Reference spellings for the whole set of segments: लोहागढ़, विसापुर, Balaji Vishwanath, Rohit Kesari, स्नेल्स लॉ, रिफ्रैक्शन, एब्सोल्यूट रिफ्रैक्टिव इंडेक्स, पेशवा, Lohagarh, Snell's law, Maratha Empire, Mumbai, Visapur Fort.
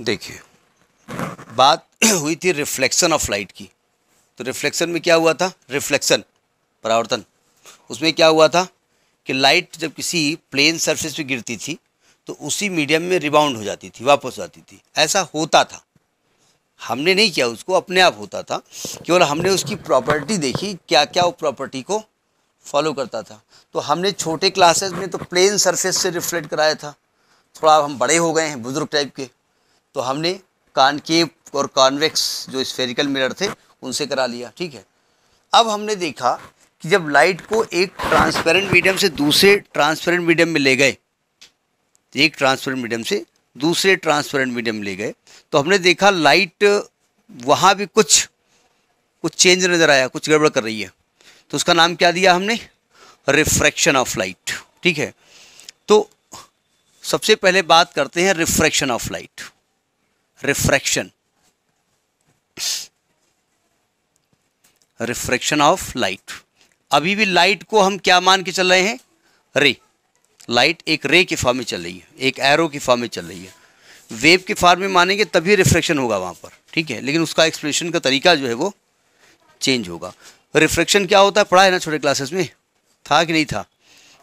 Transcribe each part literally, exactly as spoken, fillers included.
देखिए, बात हुई थी रिफ्लेक्शन ऑफ लाइट की। तो रिफ्लेक्शन में क्या हुआ था, रिफ्लेक्शन परावर्तन, उसमें क्या हुआ था कि लाइट जब किसी प्लेन सरफेस पे गिरती थी तो उसी मीडियम में रिबाउंड हो जाती थी, वापस आती थी। ऐसा होता था, हमने नहीं किया उसको, अपने आप होता था। केवल हमने उसकी प्रॉपर्टी देखी, क्या क्या वो प्रॉपर्टी को फॉलो करता था। तो हमने छोटे क्लासेस में तो प्लेन सरफेस से रिफ्लेक्ट कराया था, थोड़ा हम बड़े हो गए हैं, बुजुर्ग टाइप के, तो हमने कॉनकेव और कॉन्वेक्स जो स्फेरिकल मिरर थे उनसे करा लिया। ठीक है, अब हमने देखा कि जब लाइट को एक ट्रांसपेरेंट मीडियम से दूसरे ट्रांसपेरेंट मीडियम में ले गए, एक ट्रांसपेरेंट मीडियम से दूसरे ट्रांसपेरेंट मीडियम ले गए, तो हमने देखा लाइट वहाँ भी कुछ कुछ चेंज नज़र आया, कुछ गड़बड़ कर रही है। तो उसका नाम क्या दिया हमने, रिफ्रैक्शन ऑफ लाइट। ठीक है, तो सबसे पहले बात करते हैं रिफ्रैक्शन of light. रिफ्रैक्शन, रिफ्रैक्शन of light. अभी भी लाइट को हम क्या मान के चल रहे हैं, रे। लाइट एक रे के फॉर्म में चल रही है, एक एरो के फॉर्म में चल रही है। वेव के फॉर्म में मानेंगे तभी रिफ्रैक्शन होगा वहाँ पर। ठीक है, लेकिन उसका एक्सप्रेशन का तरीका जो है वो चेंज होगा। रिफ्रैक्शन क्या होता है, पढ़ा है ना छोटे क्लासेस में, था कि नहीं था?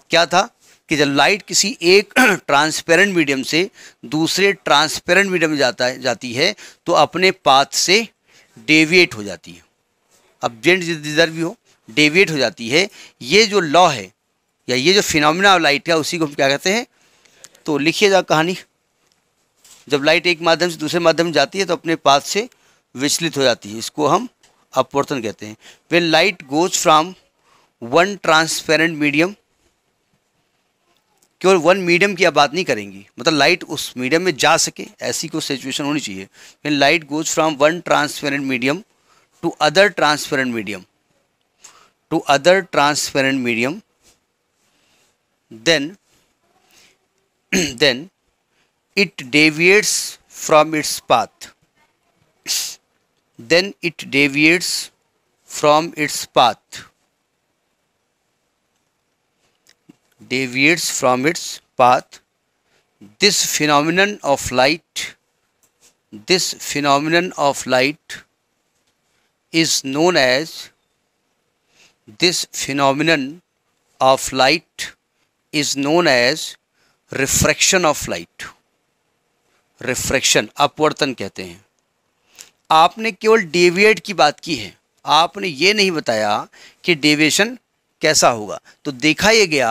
क्या था कि जब लाइट किसी एक ट्रांसपेरेंट मीडियम से दूसरे ट्रांसपेरेंट मीडियम में जाता है जाती है तो अपने पाथ से डेविएट हो जाती है, अब जेंट जिधर भी हो डेविएट हो जाती है। ये जो लॉ है या ये जो फिनोमिना ऑफ लाइट है उसी को हम क्या कहते हैं। तो लिखिए जा कहानी, जब लाइट एक माध्यम से दूसरे माध्यम में जाती है तो अपने पाथ से विचलित हो जाती है, इसको हम अपवर्तन कहते हैं। When light goes from one transparent medium, केवल वन मीडियम की आप बात नहीं करेंगी, मतलब लाइट उस मीडियम में जा सके ऐसी कोई सिचुएशन होनी चाहिए। When light goes from one transparent medium to other transparent medium, to other transparent medium, then then it deviates from its path, then it deviates from its path, deviates from its path. This phenomenon of light, this phenomenon of light is known as, this phenomenon of light is known as refraction of light. refraction अपवर्तन कहते हैं। आपने केवल deviate की बात की है, आपने ये नहीं बताया कि डेविएशन कैसा होगा। तो देखा ये गया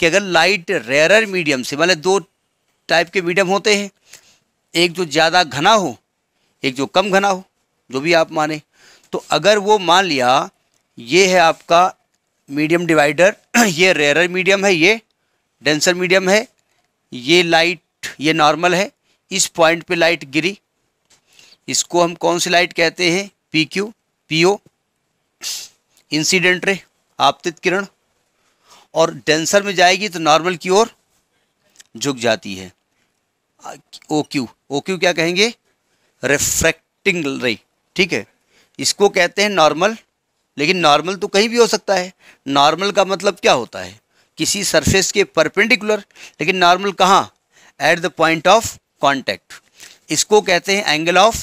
कि अगर लाइट रेयर मीडियम से, मतलब दो टाइप के मीडियम होते हैं, एक जो ज़्यादा घना हो, एक जो कम घना हो, जो भी आप माने, तो अगर वो मान लिया ये है आपका मीडियम डिवाइडर, ये रेयर मीडियम है, ये डेंसर मीडियम है, ये लाइट, ये नॉर्मल है, इस पॉइंट पे लाइट गिरी, इसको हम कौन सी लाइट कहते हैं, P Q, P O, incident ray, आपतित किरण, और डेंसर में जाएगी तो नॉर्मल की ओर झुक जाती है, ओ क्यू। ओ क्यू क्या कहेंगे, रिफ्रैक्टिंग रे। ठीक है, इसको कहते हैं नॉर्मल, लेकिन नॉर्मल तो कहीं भी हो सकता है। नॉर्मल का मतलब क्या होता है, किसी सरफेस के परपेंडिकुलर, लेकिन नॉर्मल कहाँ, at the point of contact. इसको कहते हैं एंगल ऑफ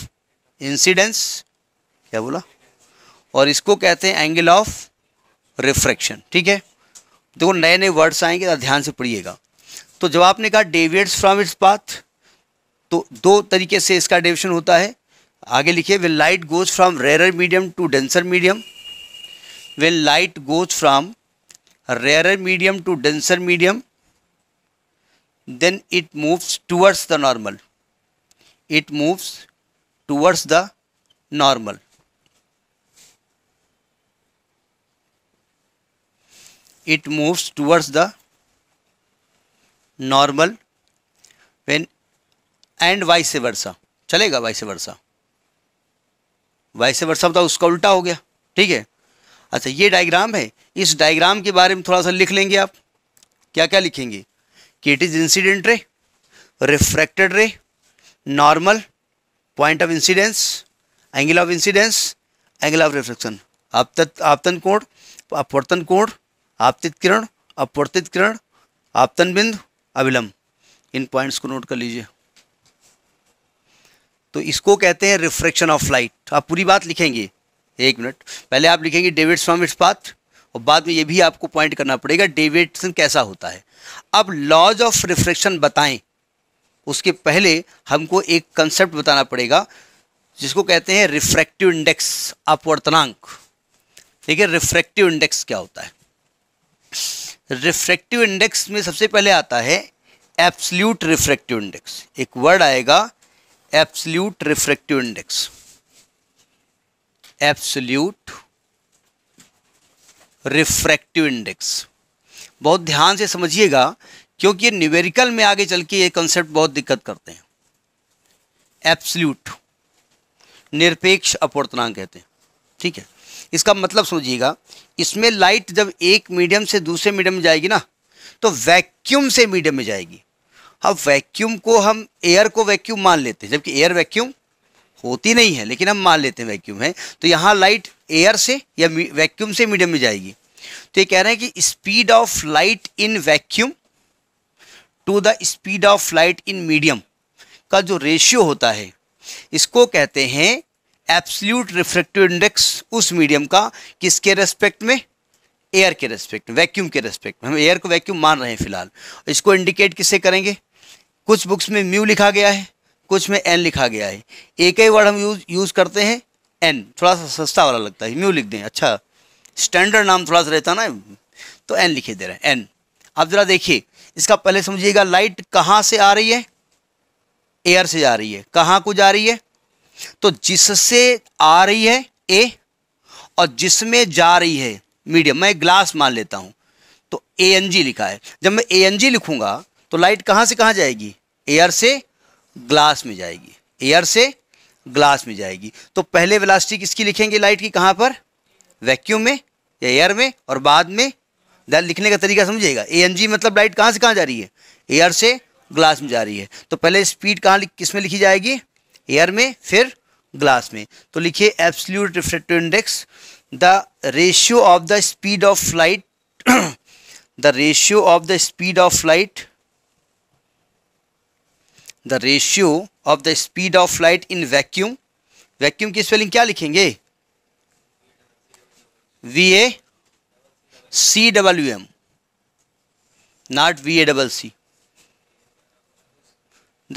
इंसिडेंस, क्या बोला, और इसको कहते हैं एंगल ऑफ रिफ्रैक्शन। ठीक है, देखो नए नए वर्ड्स आएंगे तो ध्यान से पढ़िएगा। तो जब आपने कहा डेविएट्स फ्रॉम इट्स पाथ, तो दो तरीके से इसका डेविएशन होता है। आगे लिखिए, when light goes from rare medium to denser medium, when light goes from rarer medium to denser medium, then it moves towards the normal, it moves towards the normal. It moves towards the normal when and vice versa, चलेगा vice versa, vice versa तो उसका उल्टा हो गया। ठीक है, अच्छा ये डायग्राम है, इस डायग्राम के बारे में थोड़ा सा लिख लेंगे आप, क्या क्या लिखेंगे कि it is incident ray, refracted ray, normal, point of incidence, angle of incidence, angle of रिफ्रैक्शन, आपतन, आपतन कोण, अपवर्तन कोण, आपतित किरण, अपवर्तित किरण, आपतन बिंदु, अभिलंब। इन पॉइंट्स को नोट कर लीजिए। तो इसको कहते हैं रिफ्रैक्शन ऑफ लाइट। आप पूरी बात लिखेंगे, एक मिनट, पहले आप लिखेंगे डेविएट्स फ्रॉम इट्स पाथ और बाद में ये भी आपको पॉइंट करना पड़ेगा डेविएशन कैसा होता है। अब लॉज ऑफ रिफ्रैक्शन बताएं, उसके पहले हमको एक कंसेप्ट बताना पड़ेगा जिसको कहते हैं रिफ्रैक्टिव इंडेक्स, अपवर्तनांक। देखिए रिफ्रैक्टिव इंडेक्स क्या होता है। रिफ्रैक्टिव इंडेक्स में सबसे पहले आता है एब्सोल्यूट रिफ्रैक्टिव इंडेक्स, एक वर्ड आएगा एब्सोल्यूट रिफ्रैक्टिव इंडेक्स। एब्सोल्यूट रिफ्रैक्टिव इंडेक्स बहुत ध्यान से समझिएगा क्योंकि ये न्यूमेरिकल में आगे चल के ये कंसेप्ट बहुत दिक्कत करते हैं। एब्सोल्यूट निरपेक्ष अपवर्तनांक कहते हैं, ठीक है। इसका मतलब समझिएगा, इसमें लाइट जब एक मीडियम से दूसरे मीडियम में जाएगी ना तो वैक्यूम से मीडियम में जाएगी। अब वैक्यूम को हम एयर को वैक्यूम मान लेते हैं, जबकि एयर वैक्यूम होती नहीं है, लेकिन हम मान लेते हैं वैक्यूम है। तो यहाँ लाइट एयर से या वैक्यूम से मीडियम में जाएगी। तो ये कह रहे हैं कि speed of light in vacuum to the speed of light in medium का जो रेशियो होता है इसको कहते हैं एब्सोल्यूट रिफ्रैक्टिव इंडेक्स, उस मीडियम का किसके रेस्पेक्ट में, एयर के रेस्पेक्ट में, वैक्यूम के रेस्पेक्ट में। हम एयर को वैक्यूम मान रहे हैं फिलहाल। इसको इंडिकेट किससे करेंगे, कुछ बुक्स में म्यू लिखा गया है, कुछ में एन लिखा गया है। एक ही वर्ड हम यूज यूज़ करते हैं एन, थोड़ा सा सस्ता वाला लगता है, म्यू लिख दें, अच्छा स्टैंडर्ड नाम थोड़ा सा रहता ना, तो एन लिखे दे रहे हैं एन। आप ज़रा देखिए, इसका पहले समझिएगा लाइट कहाँ से आ रही है, एयर से जा रही है, कहाँ को जा रही है, तो जिससे आ रही है ए और जिसमें जा रही है मीडियम, मैं ग्लास मान लेता हूँ तो ए एन जी लिखा है। जब मैं ए एन जी लिखूँगा तो लाइट कहाँ से कहाँ जाएगी, एयर से ग्लास में जाएगी, एयर से ग्लास में जाएगी। तो पहले वेलोसिटी किसकी लिखेंगे लाइट की, कहाँ पर, वैक्यूम में या एयर में, और बाद में लिखने का तरीका समझिएगा। ए एन जी मतलब लाइट कहाँ से कहाँ जा रही है, एयर से ग्लास में जा रही है। तो पहले स्पीड कहाँ किस में लिखी जाएगी, एयर में फिर ग्लास में। तो लिखिए एब्सोल्यूट रिफ्रैक्टिव इंडेक्स the ratio of the speed of light, the ratio of the speed of light, the ratio of the speed of light in vacuum. Vacuum की स्पेलिंग क्या लिखेंगे, V A C W M, not V A double C.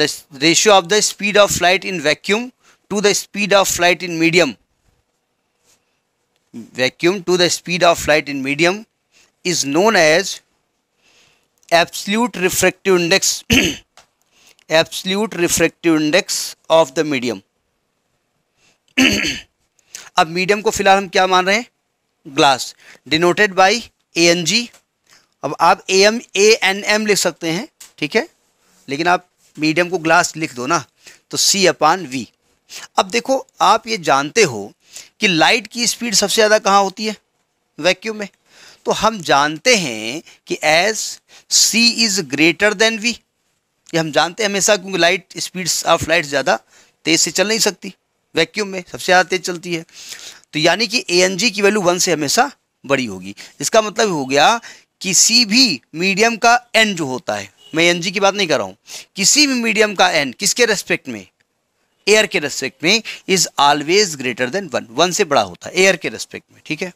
The ratio of the speed of light in vacuum to the speed of light in medium, vacuum to the speed of light in medium is known as absolute refractive index, absolute refractive index of the medium. अब medium को फिलहाल हम क्या मान रहे हैं, glass, denoted by A N G. अब आप A M A N M लिख सकते हैं, ठीक है, लेकिन आप मीडियम को ग्लास लिख दो ना, तो सी अपान वी। अब देखो, आप ये जानते हो कि लाइट की स्पीड सबसे ज़्यादा कहाँ होती है, वैक्यूम में। तो हम जानते हैं कि as C is greater than V, ये हम जानते हैं हमेशा, क्योंकि लाइट स्पीड ऑफ लाइट ज़्यादा तेज़ से चल नहीं सकती, वैक्यूम में सबसे ज़्यादा तेज़ चलती है। तो यानी कि ए एन जी की वैल्यू वन से हमेशा बड़ी होगी। इसका मतलब हो गया किसी भी मीडियम का एन जो होता है, मैं एन जी की बात नहीं कर रहा हूँ, किसी भी मीडियम का एन किसके रेस्पेक्ट में, एयर के रेस्पेक्ट में is always greater than one, one से बड़ा होता है एयर के रेस्पेक्ट में, ठीक है।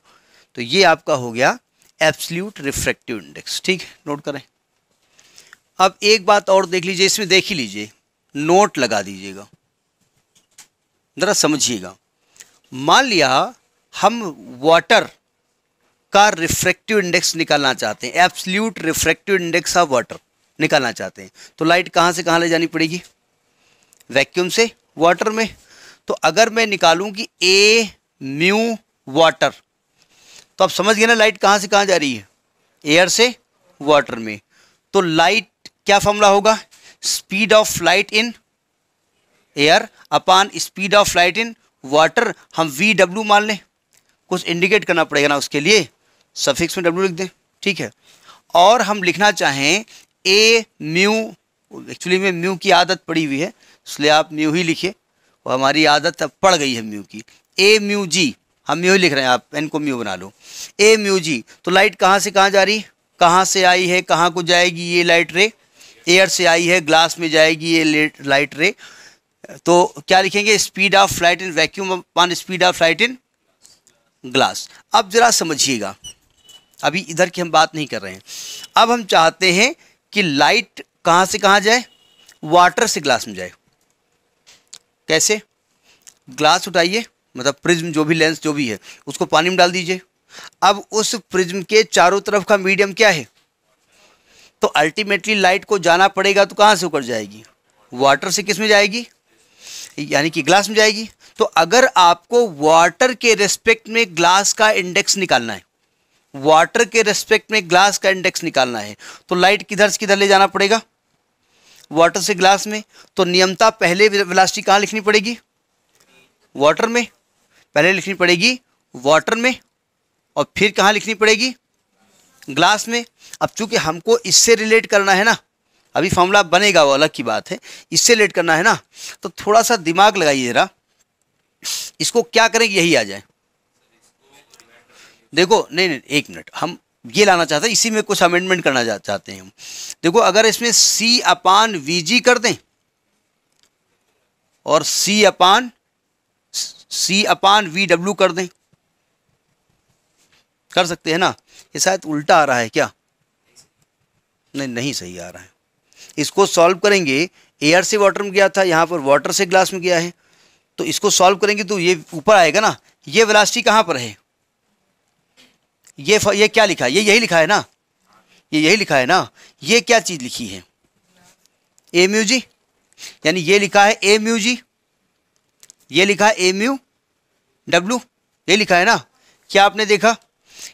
तो ये आपका हो गया एब्सोल्यूट रिफ्रैक्टिव इंडेक्स, ठीक है, नोट करें। अब एक बात और देख लीजिए, इसमें देख ही लीजिए, नोट लगा दीजिएगा, ज़रा समझिएगा। मान लिया हम वाटर का रिफ्रैक्टिव इंडेक्स निकालना चाहते हैं, एब्सोल्यूट रिफ्रैक्टिव इंडेक्स of water निकालना चाहते हैं, तो लाइट कहाँ से कहाँ ले जानी पड़ेगी, वैक्यूम से वाटर में। तो अगर मैं निकालूं कि ए म्यू वाटर, तो आप समझ गए ना लाइट कहाँ से कहाँ जा रही है, एयर से वाटर में। तो लाइट क्या फॉर्मूला होगा, speed of light in air upon speed of light in water, हम वी डब्ल्यू मान लें, कुछ इंडिकेट करना पड़ेगा ना उसके लिए, सफिक्स में डब्ल्यू लिख दें, ठीक है। और हम लिखना चाहें ए म्यू, एक्चुअली में म्यू की आदत पड़ी हुई है इसलिए आप म्यू ही लिखिए, और हमारी आदत अब पड़ गई है म्यू की, ए म्यू जी, हम म्यू लिख रहे हैं, आप इनको म्यू बना लो, ए म्यू जी। तो लाइट कहाँ से कहाँ जा रही है, कहाँ से आई है कहाँ को जाएगी, ये लाइट रे एयर से आई है ग्लास में जाएगी, ये लाइट रे तो क्या लिखेंगे, speed of light in vacuum upon speed of light in glass. अब ज़रा समझिएगा, अभी इधर की हम बात नहीं कर रहे हैं। अब हम चाहते हैं कि लाइट कहाँ से कहाँ जाए, वाटर से ग्लास में जाए। कैसे, ग्लास उठाइए, मतलब प्रिज्म जो भी लेंस जो भी है उसको पानी में डाल दीजिए। अब उस प्रिज्म के चारों तरफ का मीडियम क्या है, तो अल्टीमेटली लाइट को जाना पड़ेगा, तो कहाँ से होकर जाएगी, वाटर से किस में जाएगी, यानी कि ग्लास में जाएगी। तो अगर आपको वाटर के रेस्पेक्ट में ग्लास का इंडेक्स निकालना है, वाटर के रेस्पेक्ट में ग्लास का इंडेक्स निकालना है, तो लाइट किधर से किधर ले जाना पड़ेगा, वाटर से ग्लास में। तो नियमता पहले वेलोसिटी कहाँ लिखनी पड़ेगी, वाटर में, पहले लिखनी पड़ेगी वाटर में, और फिर कहाँ लिखनी पड़ेगी, ग्लास में। अब चूंकि हमको इससे रिलेट करना है ना, अभी फॉर्मूला बनेगा वो अलग की बात है, इससे रिलेट करना है ना, तो थोड़ा सा दिमाग लगाइए जरा, इसको क्या करें यही आ जाए। देखो नहीं नहीं एक मिनट, हम ये लाना चाहते हैं, इसी में कुछ अमेंडमेंट करना चाहते हैं हम। देखो अगर इसमें सी अपान वी जी कर दें और सी अपान सी अपान वी डब्ल्यू कर दें, कर सकते हैं ना। ये शायद उल्टा आ रहा है क्या, नहीं नहीं सही आ रहा है। इसको सॉल्व करेंगे, एयर से वाटर में गया था, यहाँ पर वाटर से ग्लास में गया है, तो इसको सॉल्व करेंगे तो ये ऊपर आएगा ना। ये वेलोसिटी कहाँ पर है, ये ये क्या लिखा है, ये यही लिखा है ना, ये यही लिखा है ना। ये क्या चीज़ लिखी है, ए म्यू जी, यानी ये लिखा है ए म्यू जी, ये लिखा है ए म्यू डब्ल्यू, ये लिखा है ना। क्या आपने देखा,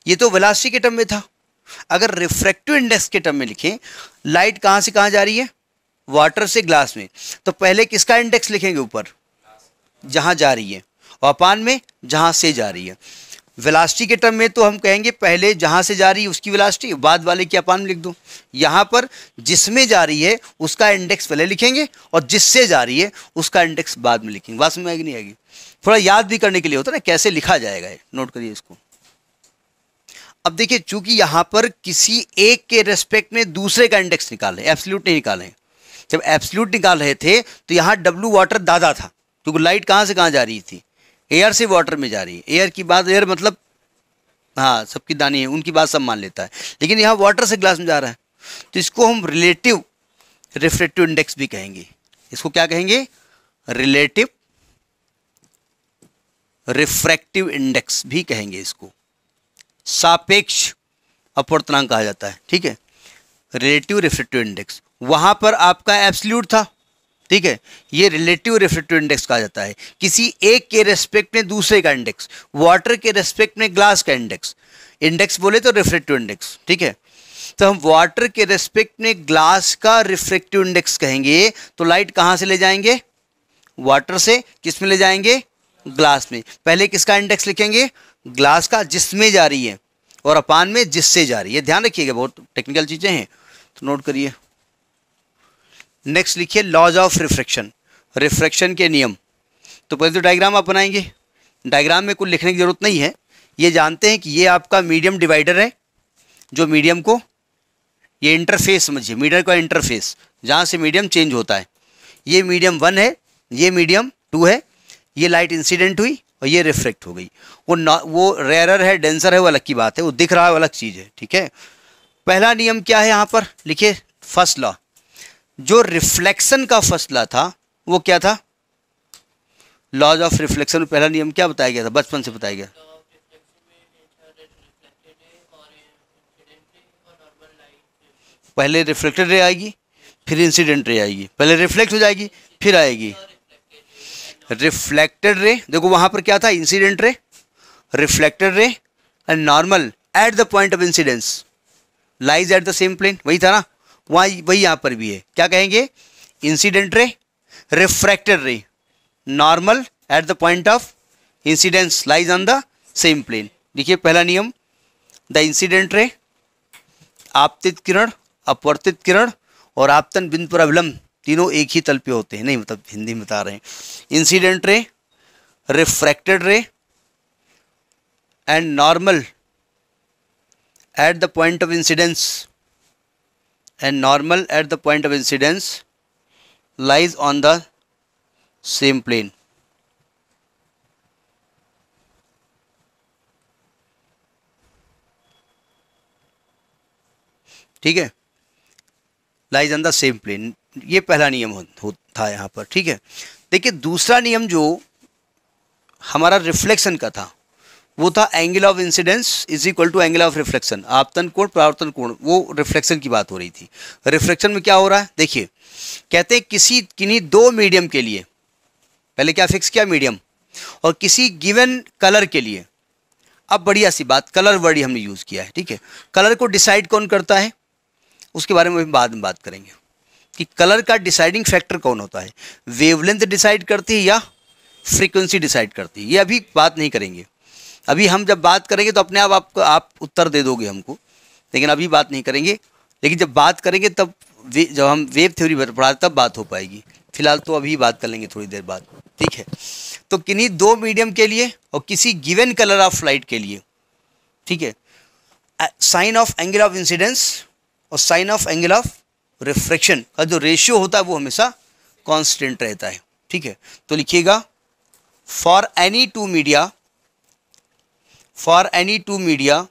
ये तो वेलोसिटी के टर्म में था। अगर रिफ्रैक्टिव इंडेक्स के टर्म में लिखें, लाइट कहाँ से कहाँ जा रही है, वाटर से ग्लास में, तो पहले किसका इंडेक्स लिखेंगे, ऊपर जहाँ जा रही है, और अपान में जहाँ से जा रही है। वेलोसिटी के टर्म में तो हम कहेंगे पहले जहाँ से जा रही है उसकी वेलोसिटी, बाद वाले की अपान में लिख दो। यहाँ पर जिसमें जा रही है उसका इंडेक्स पहले लिखेंगे, और जिससे जा रही है उसका इंडेक्स बाद में लिखेंगे। बात समझ में आएगी नहीं आएगी, थोड़ा याद भी करने के लिए होता है ना कैसे लिखा जाएगा, नोट करिए इसको। अब देखिए, चूंकि यहाँ पर किसी एक के रेस्पेक्ट में दूसरे का इंडेक्स निकालें, एब्सोल्यूट नहीं निकालें। जब एब्सोल्यूट निकाल रहे थे तो यहाँ डब्ल्यू वाटर दादा था, क्योंकि लाइट कहाँ से कहाँ जा रही थी, एयर से वाटर में जा रही है। एयर की बात, एयर मतलब हाँ सबकी दानी है, उनकी बात सब मान लेता है, लेकिन यहाँ वाटर से ग्लास में जा रहा है, तो इसको हम रिलेटिव रिफ्रैक्टिव इंडेक्स भी कहेंगे। इसको क्या कहेंगे, रिलेटिव रिफ्रैक्टिव इंडेक्स भी कहेंगे। इसको सापेक्ष अपवर्तनांक कहा जाता है, ठीक है। रिलेटिव रिफ्रैक्टिव इंडेक्स, वहाँ पर आपका एब्सोल्यूट था, ठीक है, ये रिलेटिव रिफ्रैक्टिव इंडेक्स कहा जाता है। किसी एक के रेस्पेक्ट में दूसरे का इंडेक्स, वाटर के रेस्पेक्ट में ग्लास का इंडेक्स, इंडेक्स बोले तो रिफ्रैक्टिव इंडेक्स, ठीक है। तो हम वाटर के रेस्पेक्ट में ग्लास का रिफ्रैक्टिव इंडेक्स कहेंगे। तो लाइट कहाँ से ले जाएंगे, वाटर से, किस में ले जाएंगे, ग्लास में। पहले किसका इंडेक्स लिखेंगे, ग्लास का, जिसमें जा रही है, और अपान में जिससे जा रही है। ध्यान रखिएगा, बहुत टेक्निकल चीज़ें हैं तो नोट करिए। नेक्स्ट लिखिए लॉज ऑफ रिफ्रैक्शन, रिफ्रैक्शन के नियम। तो पहले तो डायग्राम आप बनाएंगे, डायग्राम में कुछ लिखने की ज़रूरत नहीं है। ये जानते हैं कि ये आपका मीडियम डिवाइडर है, जो मीडियम को, ये इंटरफेस समझिए, मीडियम का इंटरफेस जहाँ से मीडियम चेंज होता है। ये मीडियम वन है, ये मीडियम टू है, ये लाइट इंसिडेंट हुई और ये रिफ्रैक्ट हो गई। वो ना, वो रेयरर है, डेंसर है, वो अलग की बात है, वो दिख रहा है, वो अलग चीज़ है, ठीक है। पहला नियम क्या है, यहाँ पर लिखिए फर्स्ट लॉ। जो रिफ्लेक्शन का फर्स्ट लॉ था वो क्या था, लॉज ऑफ रिफ्लेक्शन में पहला नियम क्या बताया गया था, बचपन से बताया गया, पहले रिफ्लेक्टेड रे आएगी फिर इंसिडेंट रे आएगी, पहले रिफ्लेक्ट हो जाएगी फिर आएगी। रिफ्लेक्टेड रे, देखो वहां पर क्या था, incident ray, reflected ray and normal at the point of incidence lies at the same plane, वही था ना, वही वही यहाँ पर भी है। क्या कहेंगे, incident ray, refracted ray, normal at the point of incidence lies on the same plane. देखिए पहला नियम, द इंसिडेंट रे, आपतित किरण, अपवर्तित किरण और आपतन बिंदु पर अवलंब, तीनों एक ही तल पे होते हैं, नहीं मतलब हिंदी में बता रहे हैं। Incident ray, refracted ray and normal at the point of incidence and normal at the point of incidence lies on the same plane. ठीक है, lies on the same plane, ये पहला नियम था यहाँ पर। ठीक है, देखिए दूसरा नियम जो हमारा रिफ्लेक्शन का था वो था angle of incidence is equal to angle of reflection, आपतन कोण परावर्तन कोण, वो रिफ्लेक्शन की बात हो रही थी। रिफ्लेक्शन में क्या हो रहा है, देखिए कहते हैं किसी किन्हीं दो मीडियम के लिए, पहले क्या फिक्स किया मीडियम, और किसी गिवन कलर के लिए। अब बढ़िया सी बात, कलर वर्ड हमने यूज़ किया है। ठीक है, कलर को डिसाइड कौन करता है, उसके बारे में बाद में बात करेंगे कि कलर का डिसाइडिंग फैक्टर कौन होता है, वेवलेंथ डिसाइड करती है या फ्रीक्वेंसी डिसाइड करती है, ये अभी बात नहीं करेंगे। अभी हम जब बात करेंगे तो अपने आप आपको आप उत्तर दे दोगे हमको, लेकिन अभी बात नहीं करेंगे। लेकिन जब बात करेंगे तब वे, जब हम वेव थ्योरी पढ़ाते तब बात हो पाएगी, फिलहाल तो अभी बात कर लेंगे थोड़ी देर बाद। ठीक है, तो किन्हीं दो मीडियम के लिए और किसी गिवन कलर ऑफ लाइट के लिए। ठीक है, sine of angle of incidence और sine of angle of रिफ्रैक्शन का जो रेशियो होता है वो हमेशा कांस्टेंट रहता है। ठीक है, तो लिखिएगा for any two media, for any two media,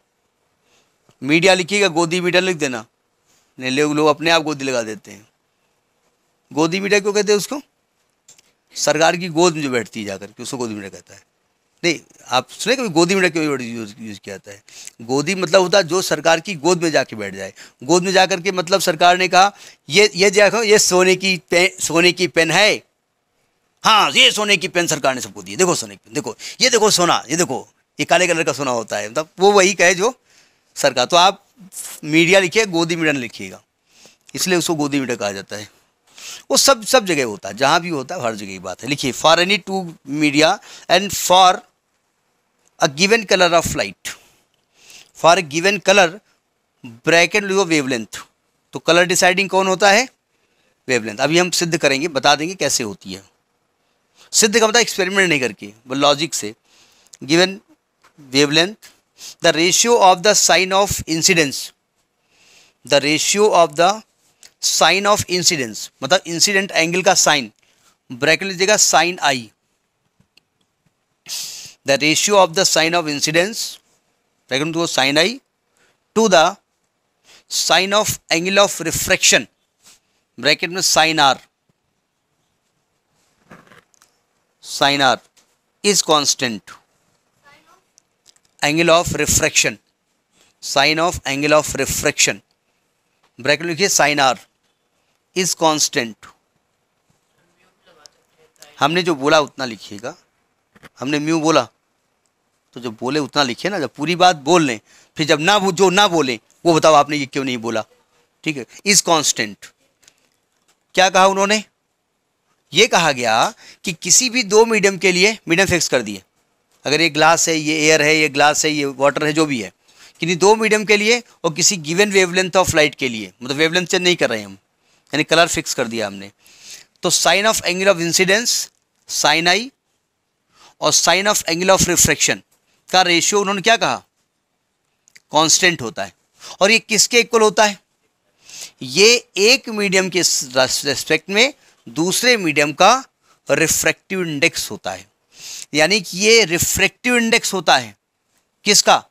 media लिखिएगा गोदी मीडिया लिख देना, नहीं लोग लोग अपने आप गोदी लगा देते हैं। गोदी मीडिया क्यों कहते हैं उसको, सरकार की गोद में जो बैठती है जाकर के उसको गोदी मीडिया कहता है। नहीं आप सुने कभी गोदी मीडिया क्यों यूज यूज़ किया जाता है, गोदी मतलब होता है जो सरकार की गोद में जाके बैठ जाए। गोद में जाकर के मतलब सरकार ने कहा ये ये देखो ये सोने की पेन, सोने की पेन है, हाँ ये सोने की पेन सरकार ने सबको दी, देखो सोने की पेन, देखो ये देखो सोना, ये देखो ये काले कलर का सोना होता है, मतलब वो वही कहे जो सरकार। तो आप मीडिया लिखिए, गोदी मीडिया लिखिएगा, इसलिए उसको गोदी मीडिया कहा जाता है। वो सब सब जगह होता है, जहाँ भी होता है हर जगह की बात है। लिखिए for any two media and for a given colour of light, for a given colour bracket लिखो वेवलेंथ, तो कलर डिसाइडिंग कौन होता है, वेवलेंथ। अभी हम सिद्ध करेंगे, बता देंगे कैसे होती है। सिद्ध का पता एक्सपेरिमेंट नहीं करके, वो लॉजिक से। Given wavelength the ratio of the sine of incidence, the ratio of the sine of incidence मतलब इंसिडेंट एंगल का साइन, ब्रैकेट लीजिएगा sine I, the ratio of the sine of incidence bracket to sine I to the sine of angle of रिफ्रैक्शन bracket में sine are, sine are is constant angle of रिफ्रैक्शन, sine of angle of रिफ्रैक्शन bracket लिखिए sine are is constant. हमने जो बोला उतना लिखिएगा, हमने mu बोला तो जब बोले उतना लिखिए ना, जब पूरी बात बोल लें, फिर जब ना वो जो ना बोले वो बताओ आपने ये क्यों नहीं बोला। ठीक है, इज कांस्टेंट क्या कहा उन्होंने, ये कहा गया कि किसी भी दो मीडियम के लिए मीडियम फिक्स कर दिए, अगर ये ग्लास है, ये एयर है, ये ग्लास है, ये वाटर है, जो भी है, किन्हीं दो मीडियम के लिए और किसी गिवन वेवलेंथ ऑफ लाइट के लिए, मतलब वेवलेंथ चेंज नहीं कर रहे हैं हम, यानी कलर फिक्स कर दिया हमने, तो sine of angle of incidence sine आई और sine of angle of रिफ्रैक्शन का रेशियो उन्होंने क्या कहा, कांस्टेंट होता है। और ये किसके इक्वल होता है, ये एक मीडियम के रेस्पेक्ट में दूसरे मीडियम का रिफ्रैक्टिव इंडेक्स होता है, यानी कि ये रिफ्रैक्टिव इंडेक्स होता है किसका,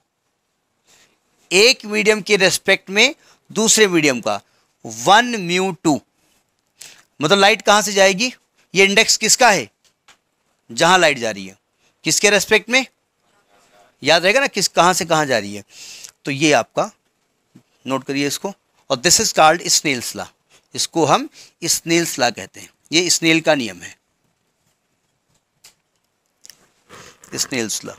एक मीडियम के रेस्पेक्ट में दूसरे मीडियम का वन म्यू टू, मतलब लाइट कहाँ से जाएगी, ये इंडेक्स किसका है, जहाँ लाइट जा रही है, किसके रेस्पेक्ट में, याद रहेगा ना किस कहाँ से कहाँ जा रही है। तो ये आपका नोट करिए इसको, और this is called स्नेल्स लॉ, इसको हम स्नेल्स लॉ कहते हैं, ये स्नेल का नियम है, स्नेल्स लॉ।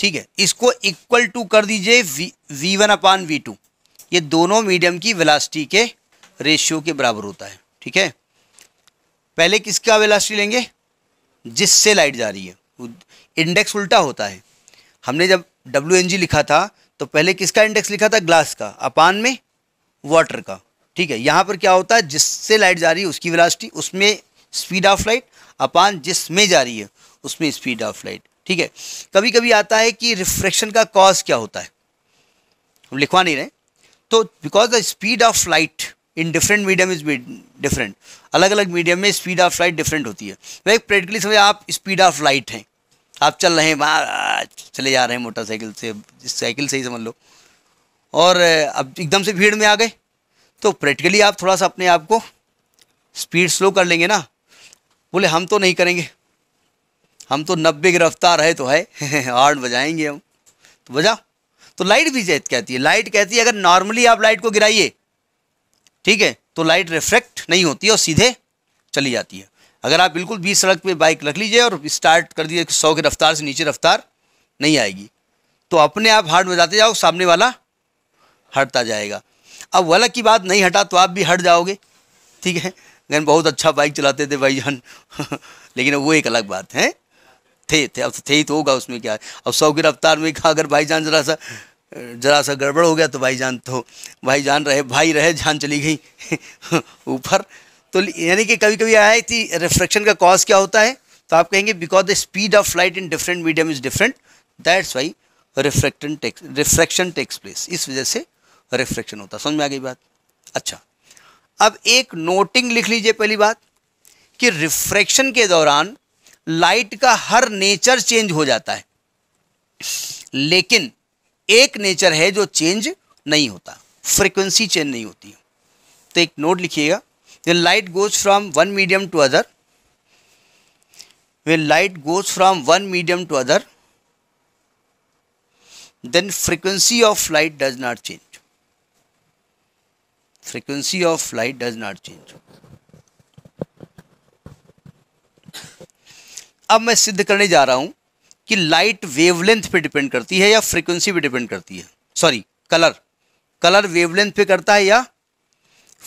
ठीक है, इसको इक्वल टू कर दीजिए v one upon v two, ये दोनों मीडियम की वेलासिटी के रेशियो के बराबर होता है। ठीक है, पहले किसका वेलासिटी लेंगे, जिससे लाइट जा रही है, इंडेक्स उल्टा होता है। हमने जब डब्ल्यू एन जी लिखा था तो पहले किसका इंडेक्स लिखा था, ग्लास का अपान में वाटर का। ठीक है, यहाँ पर क्या होता है, जिससे लाइट जा रही है उसकी वेलासिटी, उसमें स्पीड ऑफ लाइट अपान जिसमें जा रही है उसमें स्पीड ऑफ लाइट। ठीक है, कभी कभी आता है कि रिफ्रैक्शन का कॉज क्या होता है, हम लिखवा नहीं रहे, तो because the speed of light in different medium is different, अलग अलग मीडियम में स्पीड ऑफ लाइट डिफरेंट होती है। लाइक प्रैक्टिकली समझिए आप स्पीड ऑफ लाइट हैं, आप चल रहे हैं, वहाँ चले जा रहे हैं मोटरसाइकिल से, साइकिल से ही समझ लो, और अब एकदम से भीड़ में आ गए तो प्रैक्टिकली आप थोड़ा सा अपने आप को स्पीड स्लो कर लेंगे ना। बोले हम तो नहीं करेंगे, हम तो नब्बे की रफ्तार है तो है हॉर्न बजाएंगे हम तो, बजाओ। तो लाइट भी कहती है, लाइट कहती है अगर नॉर्मली आप लाइट को गिराइए, ठीक है, तो लाइट रिफ्लेक्ट नहीं होती है और सीधे चली जाती है। अगर आप बिल्कुल बीच सड़क पे बाइक रख लीजिए और स्टार्ट कर दीजिए सौ की रफ्तार से, नीचे रफ्तार नहीं आएगी, तो अपने आप हॉर्न बजाते जाओ, सामने वाला हटता जाएगा। अब वाला की बात नहीं हटा तो आप भी हट जाओगे, ठीक है। लेकिन बहुत अच्छा बाइक चलाते थे भाईजान लेकिन वो एक अलग बात है, थे थे अब थे ही तो होगा, उसमें क्या है। अब सौ की रफ्तार में अगर भाईजान जरा सा जरा सा गड़बड़ हो गया तो भाईजान तो भाईजान रहे भाई रहे जान चली गई ऊपर। तो यानी कि कभी कभी आया थी रिफ्रैक्शन का कॉज क्या होता है, तो आप कहेंगे because the speed of light in different medium is different, that's why रिफ्रैक्शन takes रिफ्रैक्शन takes place, इस वजह से रिफ्रैक्शन होता। समझ में आ गई बात। अच्छा, अब एक नोटिंग लिख लीजिए पहली बात कि रिफ्रैक्शन के दौरान लाइट का हर नेचर चेंज हो जाता है, लेकिन एक नेचर है जो चेंज नहीं होता, फ्रीक्वेंसी चेंज नहीं होती है। तो एक नोट लिखिएगा, when light goes from one medium to other, when light goes from one medium to other then frequency of light does not change, frequency of light does not change. अब मैं सिद्ध करने जा रहा हूं कि लाइट वेवलेंथ पे depend करती है या फ्रीक्वेंसी पे डिपेंड करती है, सॉरी कलर, कलर वेवलेंथ पे करता है या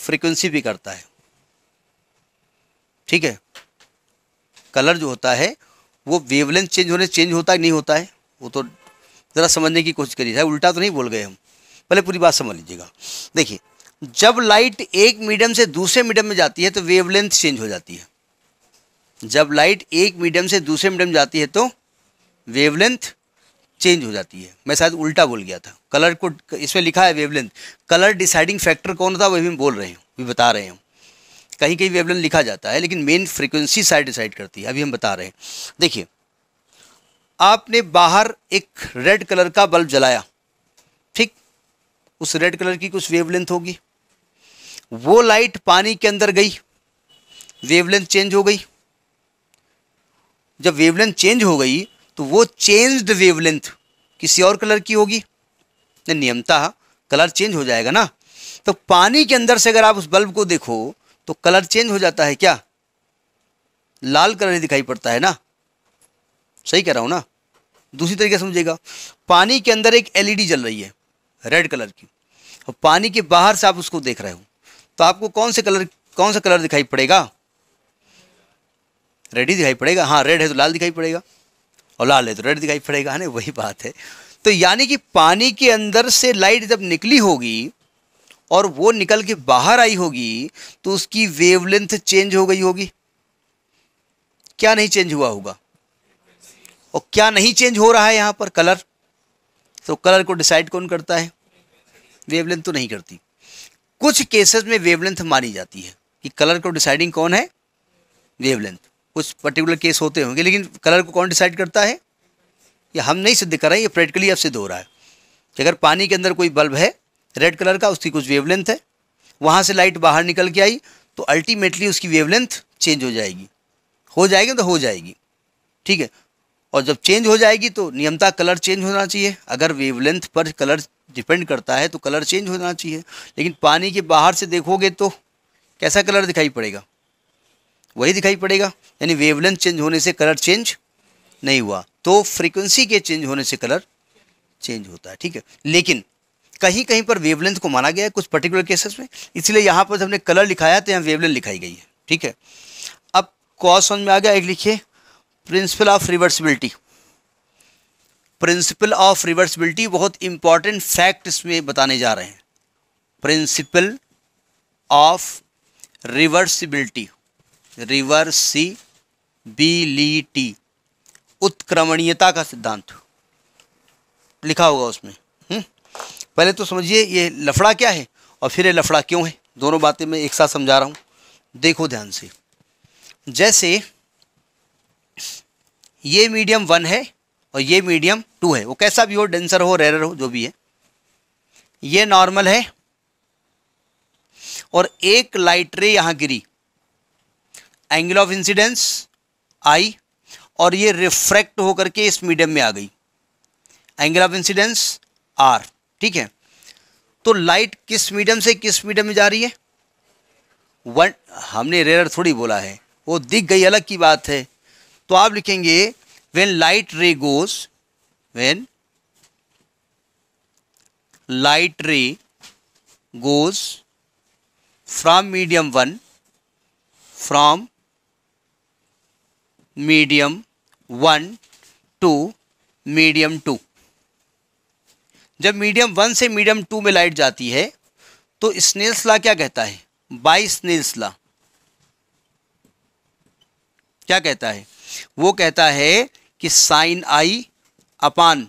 फ्रीक्वेंसी पे करता है, ठीक है। कलर जो होता है वो वेवलेंथ चेंज होने चेंज होता है नहीं होता है, वो तो ज़रा समझने की कोशिश करिए, उल्टा तो नहीं बोल गए हम, पहले पूरी बात समझ लीजिएगा। देखिए जब लाइट एक मीडियम से दूसरे मीडियम में जाती है तो वेवलेंथ चेंज हो जाती है, जब लाइट एक मीडियम से दूसरे मीडियम जाती है तो वेवलेंथ चेंज हो जाती है। मैं शायद उल्टा बोल गया था, कलर को इसमें लिखा है वेवलेंथ, कलर डिसाइडिंग फैक्टर कौन था वो भी बोल रहे हैं, भी बता रहे हैं हम, कहीं कहीं वेवलेंथ लिखा जाता है लेकिन मेन फ्रीक्वेंसी साइड डिसाइड करती है, अभी हम बता रहे हैं। देखिए आपने बाहर एक रेड कलर का बल्ब जलाया, ठीक, उस रेड कलर की कुछ वेवलेंथ होगी, वो लाइट पानी के अंदर गई, वेवलेंथ चेंज हो गई। जब वेवलेंथ चेंज हो गई तो वो चेंज्ड वेवलेंथ किसी और कलर की होगी, नियमतः कलर चेंज हो जाएगा ना। तो पानी के अंदर से अगर आप उस बल्ब को देखो तो कलर चेंज हो जाता है, क्या लाल कलर ही दिखाई पड़ता है ना, सही कह रहा हूँ ना। दूसरी तरीके समझिएगा, पानी के अंदर एक एलईडी जल रही है रेड कलर की और पानी के बाहर से आप उसको देख रहे हो तो आपको कौन से कलर कौन सा कलर दिखाई पड़ेगा, रेड ही दिखाई पड़ेगा, हाँ रेड है तो लाल दिखाई पड़ेगा और लाल है तो रेड दिखाई पड़ेगा, है ना, वही बात है। तो यानी कि पानी के अंदर से लाइट जब निकली होगी और वो निकल के बाहर आई होगी तो उसकी वेवलेंथ चेंज हो गई होगी, क्या नहीं चेंज हुआ होगा, और क्या नहीं चेंज हो रहा है यहाँ पर कलर, तो कलर को डिसाइड कौन करता है, वेवलेंथ तो नहीं करती। कुछ केसेस में वेवलेंथ मानी जाती है कि कलर को डिसाइडिंग कौन है, वेवलेंथ, कुछ पर्टिकुलर केस होते होंगे, लेकिन कलर को कौन डिसाइड करता है ये हम नहीं सिद्ध कर रहे हैं, ये प्रैक्टिकली अब सिद्ध हो रहा है कि अगर पानी के अंदर कोई बल्ब है रेड कलर का, उसकी कुछ वेवलेंथ है, वहाँ से लाइट बाहर निकल के आई तो अल्टीमेटली उसकी वेवलेंथ चेंज हो जाएगी, हो जाएगी तो हो जाएगी, ठीक है। और जब चेंज हो जाएगी तो नियमतः कलर चेंज होना चाहिए, अगर वेवलेंथ पर कलर डिपेंड करता है तो कलर चेंज होना चाहिए, लेकिन पानी के बाहर से देखोगे तो कैसा कलर दिखाई पड़ेगा, वही दिखाई पड़ेगा, यानी वेवलेंथ चेंज होने से कलर चेंज नहीं हुआ, तो फ्रीक्वेंसी के चेंज होने से कलर चेंज होता है, ठीक है। लेकिन कहीं कहीं पर वेवलेंथ को माना गया है कुछ पर्टिकुलर केसेस में, इसलिए यहाँ पर हमने कलर लिखाया तो यहाँ वेवलेंथ लिखाई गई है, ठीक है। अब कॉज समझ में आ गया। एक लिखिए principle of reversibility, principle of reversibility बहुत इंपॉर्टेंट फैक्ट इसमें बताने जा रहे हैं, प्रिंसिपल ऑफ रिवर्सिबिलिटी, रिवर्सिबिलिटी उत्क्रमणीयता का सिद्धांत लिखा होगा उसमें। पहले तो समझिए ये लफड़ा क्या है और फिर ये लफड़ा क्यों है। दोनों बातें मैं एक साथ समझा रहा हूं, देखो ध्यान से। जैसे ये मीडियम वन है और ये मीडियम टू है, वो कैसा भी हो, डेंसर हो, रेयर हो, जो भी है, ये नॉर्मल है और एक लाइट रे यहां गिरी, एंगल ऑफ इंसिडेंस आई, और ये रिफ्रैक्ट होकर के इस मीडियम में आ गई, एंगल ऑफ इंसिडेंस आर। ठीक है, तो लाइट किस मीडियम से किस मीडियम में जा रही है? वन, हमने रेयर थोड़ी बोला है, वो दिख गई अलग की बात है। तो आप लिखेंगे when light ray goes, when light ray goes from medium one, from medium one to medium two, जब मीडियम वन से मीडियम टू में लाइट जाती है तो स्नेल्स लॉ क्या कहता है? बाय स्नेल्स लॉ क्या कहता है? वो कहता है कि sine I upon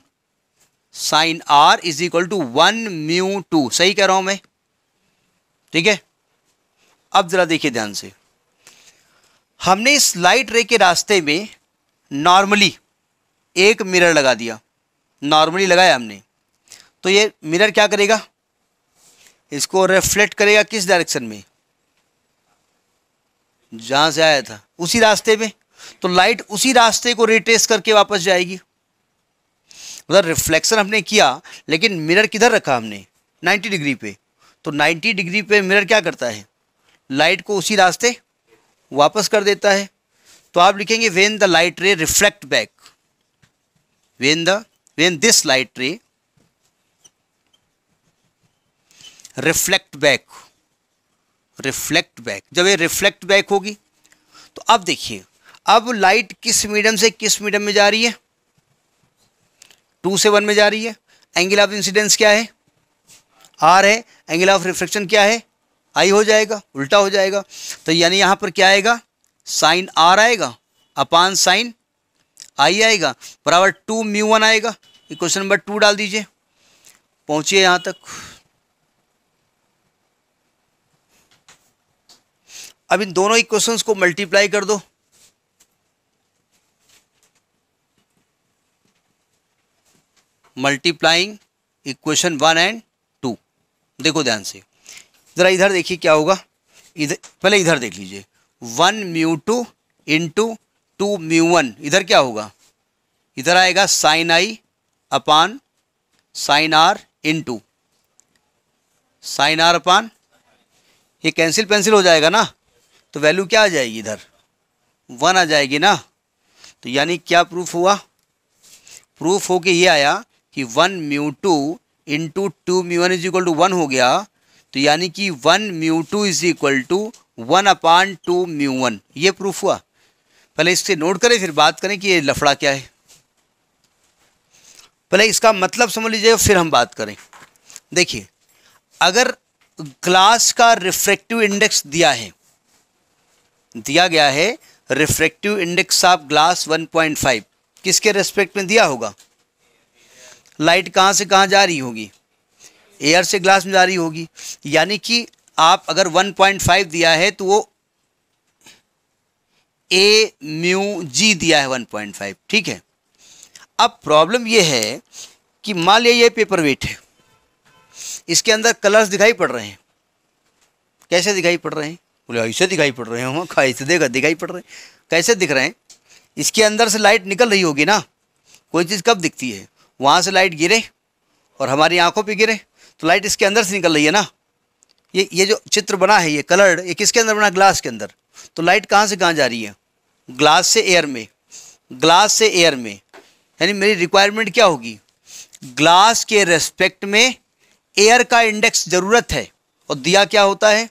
sine are is equal to one mu two. सही कह रहा हूं मैं? ठीक है, अब जरा देखिए ध्यान से। हमने इस लाइट रे के रास्ते में नॉर्मली एक मिरर लगा दिया, नॉर्मली लगाया हमने, तो ये मिरर क्या करेगा? इसको रिफ्लेक्ट करेगा किस डायरेक्शन में? जहां से आया था उसी रास्ते में। तो लाइट उसी रास्ते को रिट्रेस करके वापस जाएगी। मतलब रिफ्लेक्शन हमने किया, लेकिन मिरर किधर रखा हमने? नब्बे डिग्री पे। तो नब्बे डिग्री पे मिरर क्या करता है? लाइट को उसी रास्ते वापस कर देता है। तो आप लिखेंगे when the light ray reflect back, when the when this light ray reflect back, reflect back, जब ये रिफ्लेक्ट बैक होगी तो अब देखिए, अब लाइट किस मीडियम से किस मीडियम में जा रही है? टू से वन में जा रही है। एंगल ऑफ इंसिडेंस क्या है? आर है। एंगल ऑफ रिफ्लेक्शन क्या है? आई हो जाएगा, उल्टा हो जाएगा। तो यानी यहाँ पर क्या आएगा? साइन आर आएगा अपान साइन आई आएगा बराबर टू म्यू वन आएगा। इक्वेशन नंबर टू डाल दीजिए, पहुँचिए यहाँ तक। अब इन दोनों इक्वेशंस को मल्टीप्लाई कर दो। Multiplying equation one and two. देखो ध्यान से, ज़रा इधर देखिए क्या होगा। इधर पहले इधर देख लीजिए, one mu two into two mu one, इधर क्या होगा? इधर आएगा sine I upon sine are into sine are upon, ये कैंसिल पेंसिल हो जाएगा ना, तो वैल्यू क्या आ जाएगी? इधर वन आ जाएगी ना। तो यानी क्या प्रूफ हुआ? प्रूफ होके ये आया कि one mu two into two mu one is equal to one हो गया। तो यानी कि one mu two is equal to one upon two mu one, ये प्रूफ हुआ। पहले इससे नोट करें, फिर बात करें कि ये लफड़ा क्या है। पहले इसका मतलब समझ लीजिए, फिर हम बात करें। देखिए, अगर ग्लास का रिफ्रैक्टिव इंडेक्स दिया है, दिया गया है refractive index of glass one point five, किसके रेस्पेक्ट में दिया होगा? लाइट कहाँ से कहाँ जा रही होगी? एयर से ग्लास में जा रही होगी। यानी कि आप अगर वन पॉइंट फाइव दिया है तो वो ए म्यू जी दिया है वन पॉइंट फाइव। ठीक है, अब प्रॉब्लम ये है कि मान लिया ये पेपर वेट है, इसके अंदर कलर्स दिखाई पड़ रहे हैं। कैसे दिखाई पड़ रहे हैं? बोले ऐसे दिखाई पड़ रहे हैं, ऐसे देखा दिखाई पड़ रहे हैं। कैसे दिख रहे हैं? इसके अंदर से लाइट निकल रही होगी ना। कोई चीज़ कब दिखती है? वहाँ से लाइट गिरे और हमारी आंखों पे गिरे, तो लाइट इसके अंदर से निकल रही है ना। ये ये जो चित्र बना है, ये कलर्ड, ये किसके अंदर बना? ग्लास के अंदर। तो लाइट कहाँ से कहाँ जा रही है? ग्लास से एयर में, ग्लास से एयर में। यानी मेरी रिक्वायरमेंट क्या होगी? ग्लास के रेस्पेक्ट में एयर का इंडेक्स ज़रूरत है, और दिया क्या होता है?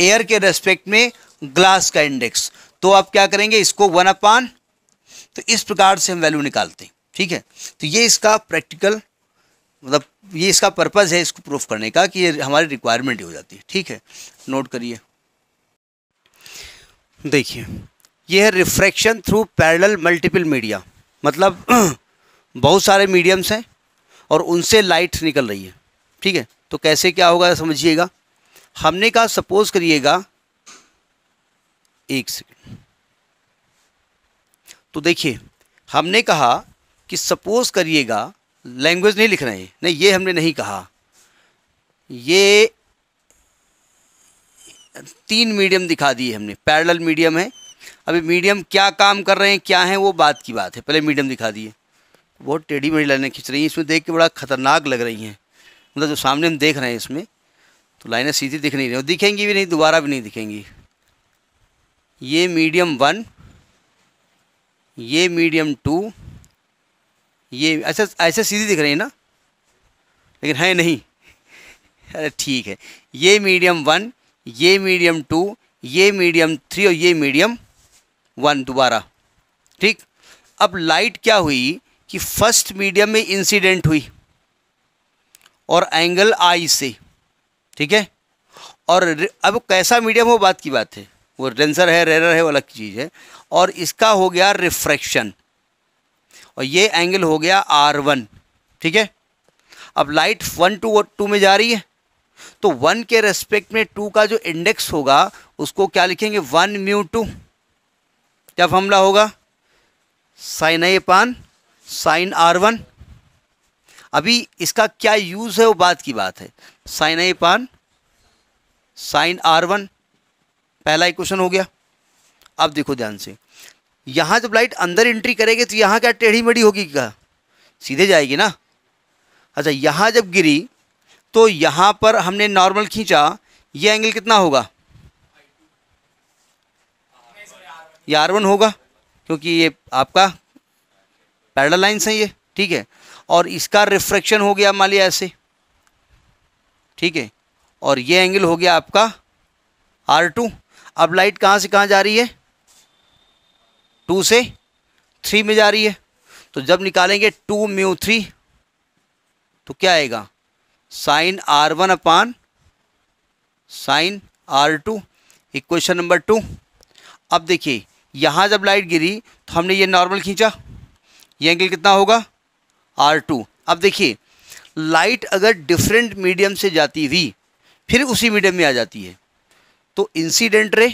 एयर के रेस्पेक्ट में ग्लास का इंडेक्स। तो आप क्या करेंगे? इसको वन अपान, तो इस प्रकार से हम वैल्यू निकालते हैं। ठीक है, तो ये इसका प्रैक्टिकल, मतलब ये इसका पर्पज़ है, इसको प्रूफ करने का कि ये हमारी रिक्वायरमेंट हो जाती है। ठीक है, नोट करिए। देखिए, ये है रिफ्रैक्शन through parallel multiple media, मतलब बहुत सारे मीडियम्स हैं और उनसे लाइट निकल रही है। ठीक है, तो कैसे क्या होगा समझिएगा। हमने कहा सपोज करिएगा, एक सेकेंड, तो देखिए हमने कहा कि सपोज करिएगा, लैंग्वेज नहीं लिख रहे हैं, नहीं ये हमने नहीं कहा, ये तीन मीडियम दिखा दिए हमने, पैरेलल मीडियम है। अभी मीडियम क्या काम कर रहे हैं, क्या है, वो बात की बात है, पहले मीडियम दिखा दिए। बहुत टेढ़ी मेढ़ी लाइनें खींच रही हैं, इसमें देख के बड़ा खतरनाक लग रही हैं, मतलब जो सामने हम देख रहे हैं इसमें तो लाइनें सीधी दिख नहीं रही, दिखेंगी भी नहीं, दोबारा भी नहीं दिखेंगी। ये मीडियम वन, ये मीडियम टू, ये ऐसे ऐसे सीधी दिख रही है ना, लेकिन है नहीं। अरे ठीक है, ये मीडियम वन, ये मीडियम टू, ये मीडियम थ्री और ये मीडियम वन दोबारा, ठीक। अब लाइट क्या हुई कि फर्स्ट मीडियम में इंसिडेंट हुई और एंगल आई से, ठीक है। और अब कैसा मीडियम हो बात की बात है, वो लेंसर है, रेरर है, वो अलग चीज़ है। और इसका हो गया रिफ्रैक्शन और ये एंगल हो गया आर वन, ठीक है। अब लाइट वन टू और टू में जा रही है तो वन के रेस्पेक्ट में टू का जो इंडेक्स होगा उसको क्या लिखेंगे, वन म्यू टू। क्या फॉर्मूला होगा, sine upon sine r one. अभी इसका क्या यूज़ है वो बात की बात है, sine upon sine r one, पहला इक्वेशन हो गया। अब देखो ध्यान से, यहाँ जब लाइट अंदर एंट्री करेगी तो यहाँ क्या टेढ़ी मेढ़ी होगी, क्या सीधे जाएगी ना। अच्छा, यहाँ जब गिरी तो यहाँ पर हमने नॉर्मल खींचा, ये एंगल कितना होगा, ये आर वन होगा क्योंकि ये आपका पैरेलल लाइन्स हैं ये, ठीक है। और इसका रिफ्रैक्शन हो गया मान लिया ऐसे, ठीक है। और ये एंगल हो गया आपका आर टू। अब लाइट कहाँ से कहाँ जा रही है, टू से थ्री में जा रही है, तो जब निकालेंगे टू म्यू थ्री तो क्या आएगा, sine r one upon sine r two, equation number two. अब देखिए यहाँ जब लाइट गिरी तो हमने ये नॉर्मल खींचा, ये एंगल कितना होगा, आर टू। अब देखिए लाइट अगर डिफरेंट मीडियम से जाती हुई फिर उसी मीडियम में आ जाती है तो इंसिडेंट रे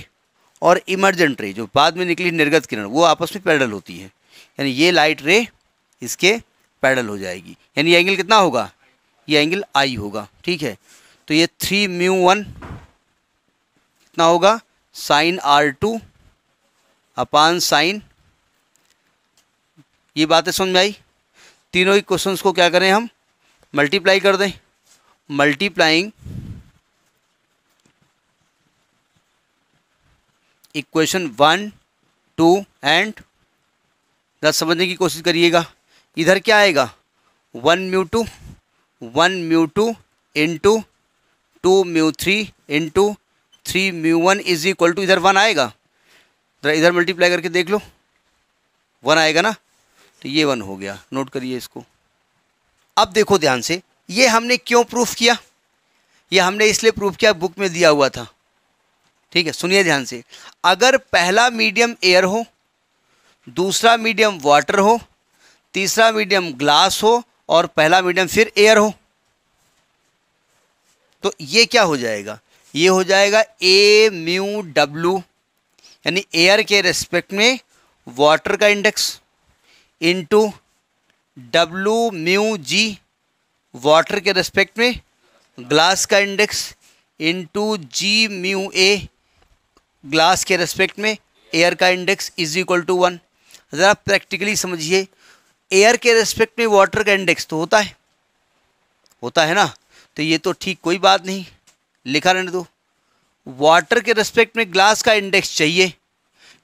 और इमर्जेंट रे जो बाद में निकली निर्गत किरण वो आपस में पैरेलल होती है, यानी ये लाइट रे इसके पैरेलल हो जाएगी, यानी एंगल कितना होगा, ये एंगल आई होगा, ठीक है। तो ये थ्री म्यू वन कितना होगा, sine r two upon sine, ये बातें समझ में आई। तीनों ही क्वेश्चंस को क्या करें, हम मल्टीप्लाई कर दें, multiplying equation one two and जरा समझने की कोशिश करिएगा। इधर क्या आएगा, one mu two, one mu two into two mu three into three mu one is equal to, इधर वन आएगा, जरा इधर मल्टीप्लाई करके देख लो, वन आएगा ना, तो ये वन हो गया, नोट करिए इसको। अब देखो ध्यान से, ये हमने क्यों प्रूफ किया, ये हमने इसलिए प्रूफ किया बुक में दिया हुआ था, ठीक है। सुनिए ध्यान से, अगर पहला मीडियम एयर हो, दूसरा मीडियम वाटर हो, तीसरा मीडियम ग्लास हो और पहला मीडियम फिर एयर हो तो ये क्या हो जाएगा, ये हो जाएगा ए म्यू डब्ल्यू, यानी एयर के रेस्पेक्ट में वाटर का इंडेक्स इनटू डब्ल्यू म्यू जी, वाटर के रेस्पेक्ट में ग्लास का index into g mu a, glass के रेस्पेक्ट में एयर का index is equal to one. ज़रा प्रैक्टिकली समझिए, एयर के रेस्पेक्ट में वाटर का इंडेक्स तो होता है होता है ना, तो ये तो ठीक, कोई बात नहीं, लिखा रहने दो। वाटर के रेस्पेक्ट में ग्लास का इंडेक्स चाहिए,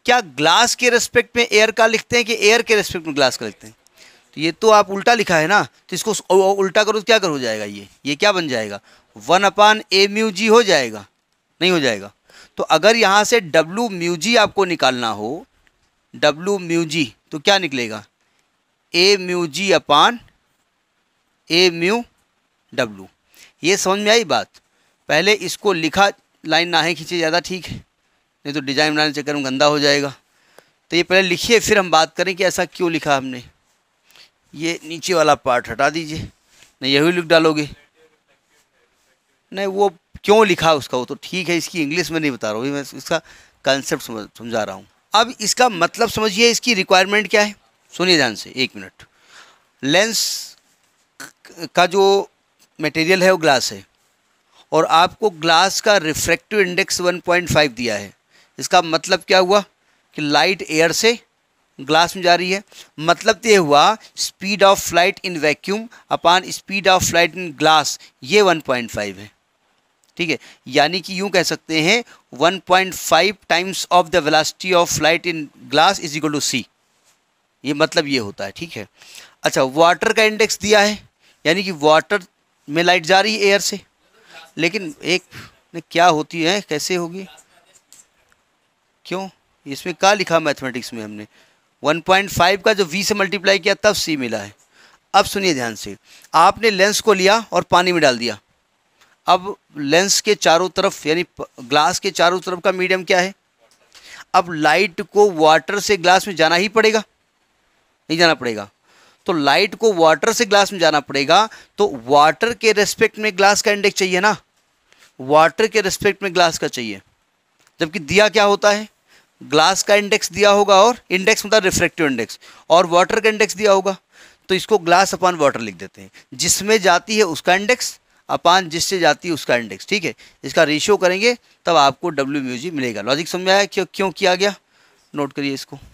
क्या ग्लास के रेस्पेक्ट में एयर का लिखते हैं कि एयर के रेस्पेक्ट में ग्लास का लिखते हैं, तो ये तो आप उल्टा लिखा है ना, तो इसको उल्टा करो तो क्या कर हो जाएगा, ये ये क्या बन जाएगा, वन अपान ए म्यू जी हो जाएगा, नहीं हो जाएगा। तो अगर यहाँ से डब्ल्यू म्यू जी आपको निकालना हो, डब्ल्यू म्यू जी, तो क्या निकलेगा, a mu g upon a mu डब्ल्यू। ये समझ में आई बात, पहले इसको लिखा, लाइन ना है खींचे ज़्यादा, ठीक है, नहीं तो डिजाइन बनाने चक्कर में गंदा हो जाएगा। तो ये पहले लिखिए फिर हम बात करें कि ऐसा क्यों लिखा हमने। ये नीचे वाला पार्ट हटा दीजिए, नहीं यही लिख डालोगे, नहीं वो क्यों लिखा उसका वो तो ठीक है, इसकी इंग्लिश में नहीं बता रहा हूँ, मैं इसका कंसेप्ट समझा रहा हूँ। अब इसका मतलब समझिए, इसकी रिक्वायरमेंट क्या है, सुनिए ध्यान से एक मिनट। लेंस का जो मटेरियल है वो ग्लास है और आपको ग्लास का refractive index one point five दिया है। इसका मतलब क्या हुआ कि लाइट एयर से ग्लास में जा रही है, मतलब तो ये हुआ speed of light in vacuum upon speed of light in glass, ये वन पॉइंट फाइव है। ठीक है, यानी कि यूं कह सकते हैं one point five times of the velocity of light in glass is equal to सी, ये मतलब ये होता है। ठीक है, अच्छा वाटर का इंडेक्स दिया है, यानी कि वाटर में लाइट जा रही है एयर से, लेकिन एक ने क्या होती है, कैसे होगी, क्यों इसमें क्या लिखा मैथमेटिक्स में हमने वन पॉइंट फाइव का जो v से मल्टीप्लाई किया तब c मिला है। अब सुनिए ध्यान से, आपने लेंस को लिया और पानी में डाल दिया। अब लेंस के चारों तरफ यानी ग्लास के चारों तरफ का मीडियम क्या है, अब लाइट को वाटर से ग्लास में जाना ही पड़ेगा, नहीं जाना पड़ेगा, तो लाइट को वाटर से ग्लास में जाना पड़ेगा, तो वाटर के रेस्पेक्ट में ग्लास का इंडेक्स चाहिए ना, वाटर के रेस्पेक्ट में ग्लास का चाहिए, जबकि दिया क्या होता है, ग्लास का इंडेक्स दिया होगा और इंडेक्स मतलब रिफ्रैक्टिव इंडेक्स, और वाटर का इंडेक्स दिया होगा, तो इसको ग्लास अपॉन वाटर लिख देते हैं, जिसमें जाती है उसका इंडेक्स अपान जिससे जाती है उसका इंडेक्स। ठीक है, इसका रेशियो करेंगे तब आपको डब्ल्यू म्यू जी मिलेगा। लॉजिक समझ में आया क्यों क्यों किया गया, नोट करिए इसको।